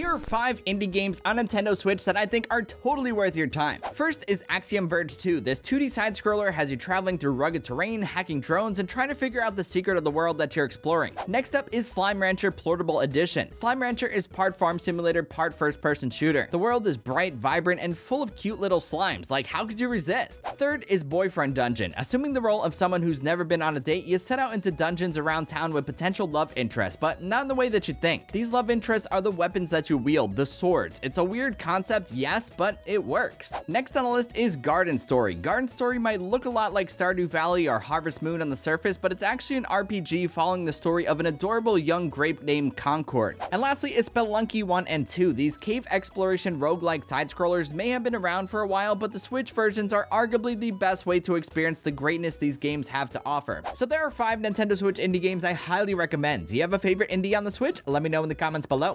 Here are 5 indie games on Nintendo Switch that I think are totally worth your time. First is Axiom Verge 2. This 2D side-scroller has you traveling through rugged terrain, hacking drones, and trying to figure out the secret of the world that you're exploring. Next up is Slime Rancher Portable Edition. Slime Rancher is part farm simulator, part first-person shooter. The world is bright, vibrant, and full of cute little slimes. Like, how could you resist? Third is Boyfriend Dungeon. Assuming the role of someone who's never been on a date, you set out into dungeons around town with potential love interests, but not in the way that you think. These love interests are the weapons that you wield, the swords. It's a weird concept, yes, but it works. Next on the list is Garden Story. Garden Story might look a lot like Stardew Valley or Harvest Moon on the surface, but it's actually an RPG following the story of an adorable young grape named Concord. And lastly is Spelunky 1 and 2. These cave exploration roguelike side-scrollers may have been around for a while, but the Switch versions are arguably the best way to experience the greatness these games have to offer. So there are 5 Nintendo Switch indie games I highly recommend. Do you have a favorite indie on the Switch? Let me know in the comments below.